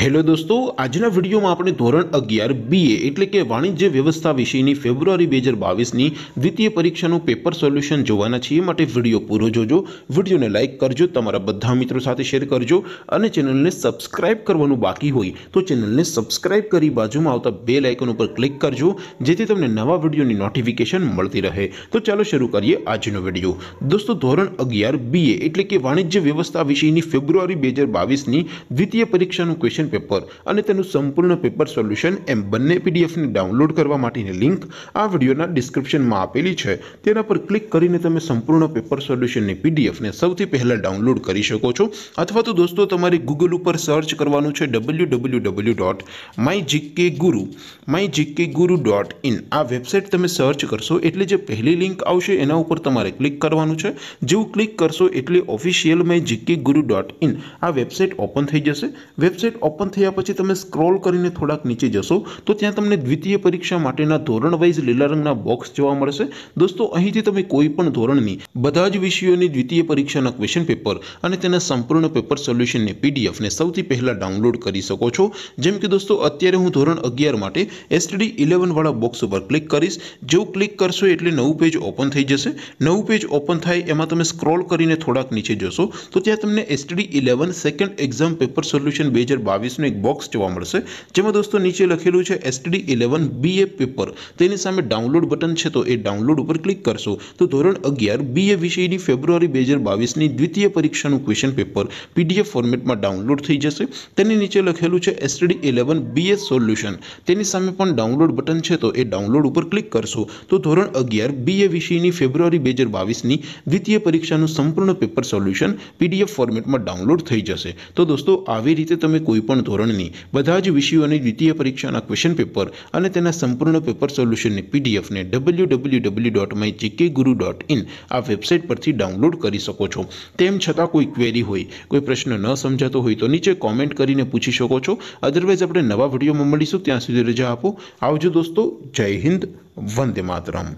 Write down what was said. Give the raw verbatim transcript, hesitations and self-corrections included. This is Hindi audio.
हेलो दोस्तों, आजना वीडियो में आपणे धोरण अगियार बीए एटले के वाणिज्य व्यवस्था विषयनी फेब्रुआरी बे हज़ार बावीस नी द्वितीय परीक्षानो पेपर सोल्यूशन जोवाना छीए। माटे वीडियो पूरो जोजो, वीडियोने लाइक करजो, तमारा बधा मित्रों साथे शेर करजो अने चेनलने सब्सक्राइब करवानुं बाकी होय तो चेनलने सब्सक्राइब करी बाजुमां आवता बेल आइकन पर क्लिक करजो जेथी तमने नवा वीडियोनी नोटिफिकेशन मळती रहे। तो चलो शरू करिए आजनो वीडियो। दोस्तों, धोरण अगियार बीए एटले के वाणिज्य व्यवस्था विषयनी फेब्रुआरी बे हज़ार बावीस नी द्वितीय परीक्षानुं क्वेश्चन पेपर अने तेनुं संपूर्ण पेपर सोल्यूशन एम बने पीडीएफ ने डाउनलॉड करवा माटेनी लिंक आ विडियोना डिस्क्रिप्शन में आपेली छे। तेना पर क्लिक करीने तमे संपूर्ण पेपर सोल्यूशन ने पीडीएफ ने सौथी पहेला डाउनलॉड करी शको छो। अथवा तो दोस्तों तमारे गूगल पर सर्च करवानुं छे W W W dot my G K guru my G K guru dot in. आ वेबसाइट तमे सर्च करशो एटले जे पहली लिंक आवशे एना उपर तमारे क्लिक करवानुं छे। जेवुं क्लिक करशो एटले official my G K guru dot in आ वेबसाइट ओपन थई जशे। वेबसाइट ओपन थया पछी तमे स्क्रॉल करीने थोड़ाक नीचे जशो तो त्यां तमने द्वितीय परीक्षा माटेना धोरण वाइज लीला रंगना बॉक्स जोवा मळशे। दोस्तों, અહીંથી તમે કોઈ પણ ધોરણની બધા જ વિષયોની દ્વિતીય પરીક્ષાના ક્વેશ્ચન પેપર અને તેના સંપૂર્ણ પેપર સોલ્યુશનની પીડીએફ ને સૌથી પહેલા ડાઉનલોડ કરી શકો છો। જેમ કે દોસ્તો અત્યારે હું ધોરણ અગિયાર માટે એસટીડી અગિયાર વાળા બોક્સ ઉપર ક્લિક કરીશ। જો ક્લિક કરશો એટલે નવું પેજ ઓપન થઈ જશે। નવું પેજ ઓપન થાય એમાં તમે સ્ક્રોલ કરીને થોડાક નીચે જશો તો ત્યાં તમને એસટીડી અગિયાર સેકન્ડ એક્ઝામ પેપર સોલ્યુશન બે હજાર બાવીસ નો એક બોક્સ જોવા મળશે જેમાં દોસ્તો નીચે લખેલું છે એસટીડી અગિયાર બીએ પેપર, તેની સામે ડાઉનલોડ બટન છે તો એ ડાઉનલોડ ઉપર ક્લિક કરશો તો ધોરણ અગિયાર બીએ વિષયની ફેબ્રુઆરી બે હજાર બાવીસ ની દ્વિતીય પરીક્ષાનું ક્વેશ્ચન પેપર પીડીએફ ફોર્મેટમાં ડાઉનલોડ થઈ જશે। તેની નીચે લખેલું છે એસટીડી અગિયાર બીએ સોલ્યુશન, તેની સામે પણ ડાઉનલોડ બટન છે તો એ ડાઉનલોડ ઉપર ક્લિક કરશો તો ધોરણ અગિયાર બીએ વિષયની ફેબ્રુઆરી બે હજાર બાવીસ ની દ્વિતીય પરીક્ષાનું સંપૂર્ણ પેપર સોલ્યુશન પીડીએફ ફોર્મેટમાં ડાઉનલોડ થઈ જશે। તો દોસ્તો આવી રીતે તમે कोई पण धोरणनी बधा ज विषयोनी द्वितीय परीक्षाना क्वेश्चन पेपर अने तेना संपूर्ण पेपर सोल्यूशननी पीडीएफ ने W W W dot my G K guru dot in आ वेबसाइट परथी डाउनलॉड करी सको छो। तेम छतां कोई क्वेरी होय, कोई प्रश्न न समजातो होय तो नीचे कॉमेंट करीने पूछी शको छो। अदरवाइज आपणे नवा विडियोमां मळीशुं, त्यां सुधी रजा आपो। आवजो दोस्तों, जय हिंद, वंदे मातरम।